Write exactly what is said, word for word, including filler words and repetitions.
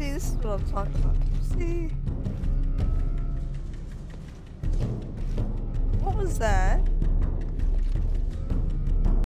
See, this is what I'm talking about. See? What was that?